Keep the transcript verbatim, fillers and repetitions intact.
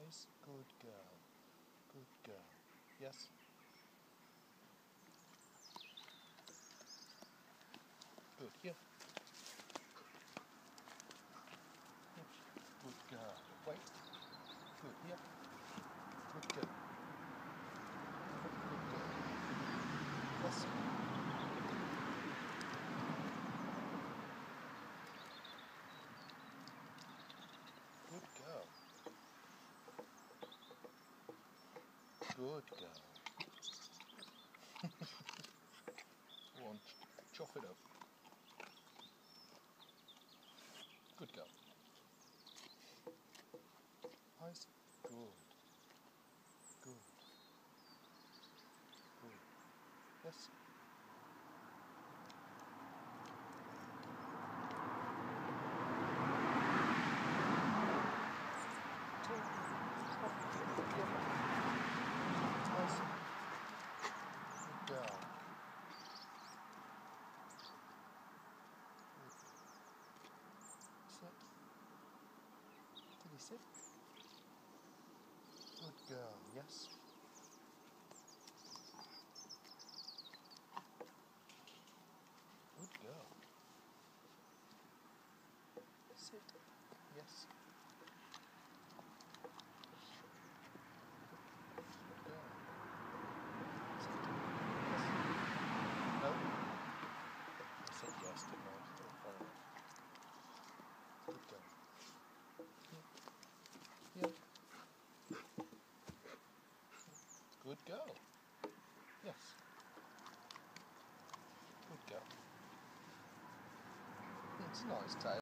eyes. Good girl. Good girl. Yes? Good. Here. Good girl. Wait. Good. Here. Good girl. Good girl. Yes? Good girl. Good girl. Go on, chop it up. Good girl. Eyes. Good. Good. Good. Yes. Good girl. Sit. Did he sit? Good girl, yes. Good girl. Sit. Yes. Yes, good girl. Good girl. Yeah. Good girl. Yes. Good girl. It's a nice tail.